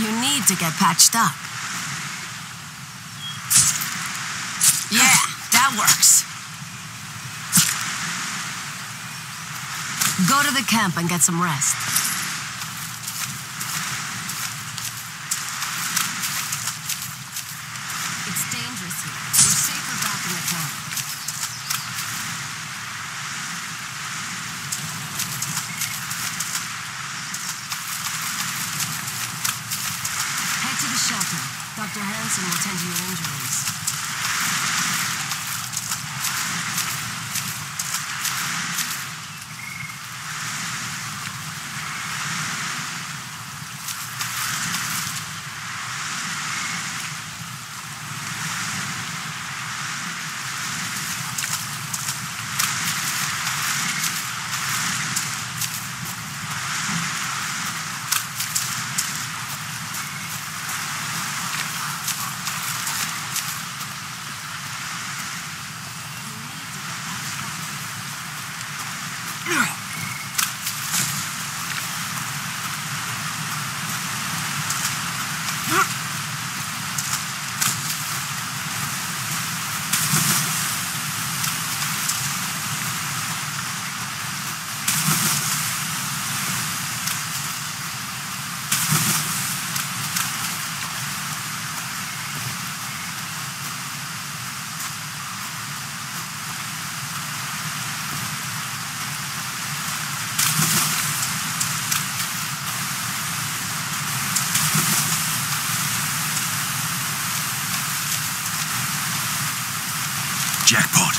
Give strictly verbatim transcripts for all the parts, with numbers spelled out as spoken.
You need to get patched up. Yeah, that works. Go to the camp and get some rest. It's dangerous here. You're safer back in the camp. Head to the shelter. Doctor Hansen will tend to your injuries. Jackpot.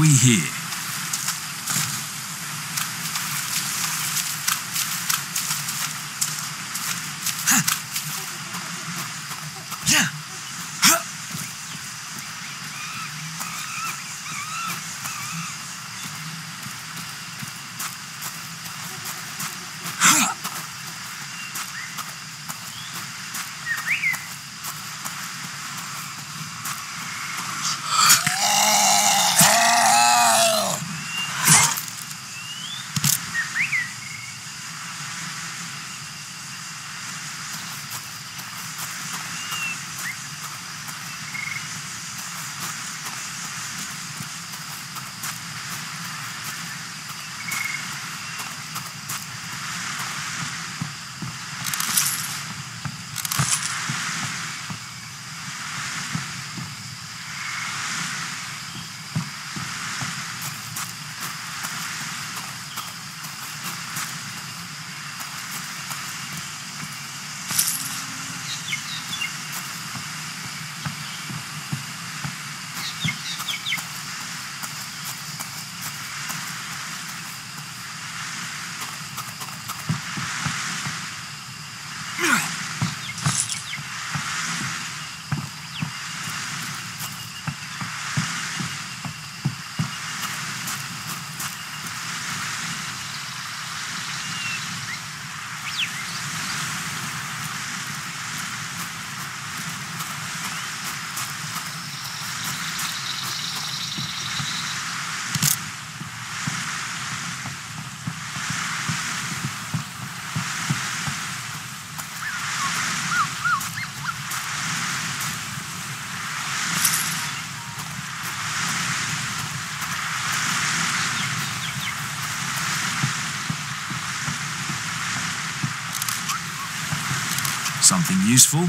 We here. Huh. Yeah. Huh. Something useful.